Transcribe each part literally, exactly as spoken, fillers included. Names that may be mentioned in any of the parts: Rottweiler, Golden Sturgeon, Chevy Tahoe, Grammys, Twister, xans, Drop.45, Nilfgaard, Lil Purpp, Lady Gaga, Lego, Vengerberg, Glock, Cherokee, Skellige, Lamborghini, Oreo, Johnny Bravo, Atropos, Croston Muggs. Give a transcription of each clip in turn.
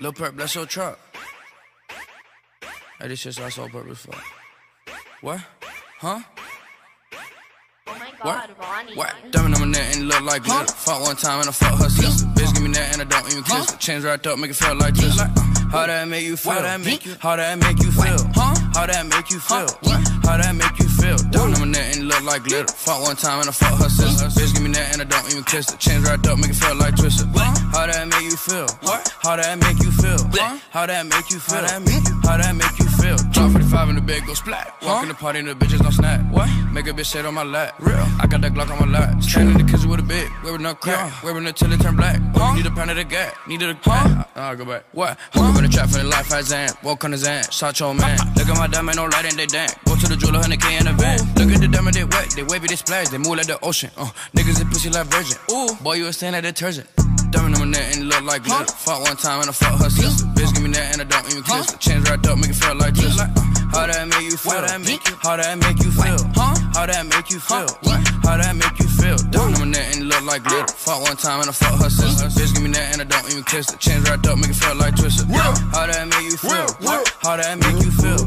Lil Purpp, bless your truck. Hey, this shit's not so purpose for. What? Huh? Oh my god, what? Ronnie. What? Diamond on my neck and look like glitter. Fought one time and I fuck her sister. Bitch, give me that and I don't even kiss her. Chains wrapped up, make it feel like this. How that make you feel? How that make you feel? How that make you feel? How that make you feel? How that make you feel? Diamond on my neck and look like glitter. Fought one time and I fuck her sister. Bitch, give me that and I don't even kiss her. Chains wrapped up, make it feel like Twister. How that make you feel? How that make you feel? How that make you feel? How that make you feel? Drop forty-five in the bed, go splat. Walk in the party and the bitches gon' snap. What? Make a bitch sit on my lap. Real. I got that Glock on my lap. Standing in the kitchen with a bit. Wearing no crack. Wearing it till it turn black. Need a pound of the gas. Need a pump. I'll go back. What? Woke up in the trap for the life I Xan. Walk on the Xan. Shot your man. Look at my diamond, no light and they dance. Go to the jeweler, one hundred K in the van. Look at the diamond, they wet. They wavy, they splash. They move like the ocean. Uh, Niggas and pussy like virgin. Ooh. Boy, you a stand at detergent. Diamond on my neck and look like glitter. Fought one time and I fuck her sister. Bitch, give me that and I don't even kiss her. Chains wrapped up, make it feel like this. How that make you feel? How that make you feel? How that make you feel? How that make you feel? How that make you feel? Down on my neck and look like glitter. Fought one time and I fuck her sister. Bitch, give me that and I don't even kiss her. Chains wrapped up, make it feel like Twister. How that make you feel? How that make you feel?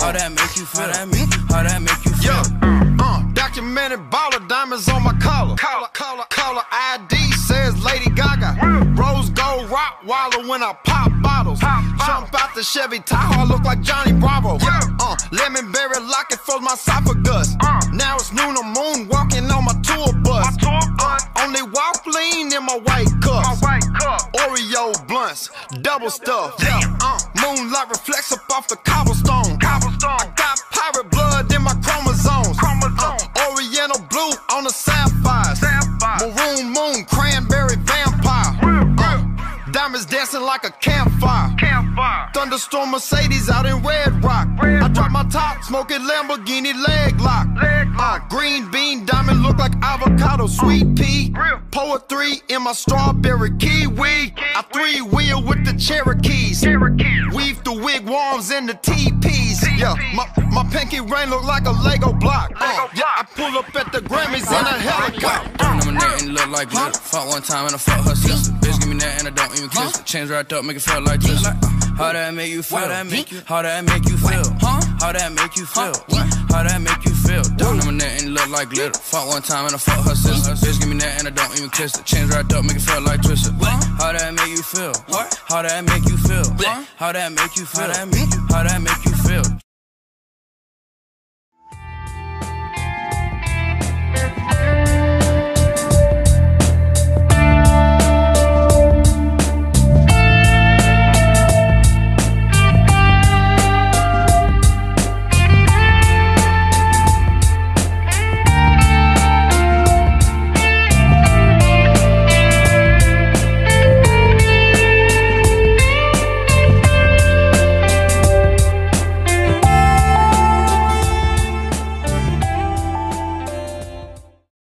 How that make you feel? How that make you feel? Uh, documented baller, diamonds on my collar. Collar, collar, collar. I D says Lady Gaga. Rose gold Rottweiler when I pop bottles. Jump out the Chevy Tahoe, I look like Johnny Bravo. Uh, lemon berry locket froze my esophagus. Uh, now it's noon, I'm moon walking on my tour bus. My tour bus. Uh, only walk lean in my white cups. My white cup. Oreo blunts, double stuff. Yeah. Uh, moonlight reflects up off the cobblestone. Cobblestone. I got pirate blood in my chromosomes. Chromosome. Uh, Oriental blue on the sapphires. Sapphire. Maroon moon, cranberry vampire. Real, uh, real. Diamonds dancing like a campfire. Campfire. Thunderstorm Mercedes out in Red Rock. Red I drop my top, smoking Lamborghini leg lock. Leg lock. Uh, green bean diamond look like avocado, sweet pea. Real. Poetry in my strawberry kiwi. Kiwi. I three wheel with the Cherokees. Cherokees. Weave the wigwams in the teepees. Teepees. Yeah, my, my pinky ring look like a Lego block. Lego uh, block. Yeah, I pull up at the Grammys in a helicopter. Diamond on my neck and look like glitter. Fought one time and I fuck her sister. Bitch, give me that and I don't even kiss her. Chains wrapped up, make it feel like this. How that make you feel? How that make you feel? How that make you feel? How that make you feel? How that make you feel? Down on my neck and look like glitter. Fought one time and I fuck her sister. Bitch, give me that and I don't even kiss her. Chains wrapped up, make it feel like Twister. How that make you feel? How that make you feel? How that make you feel? How that make you feel?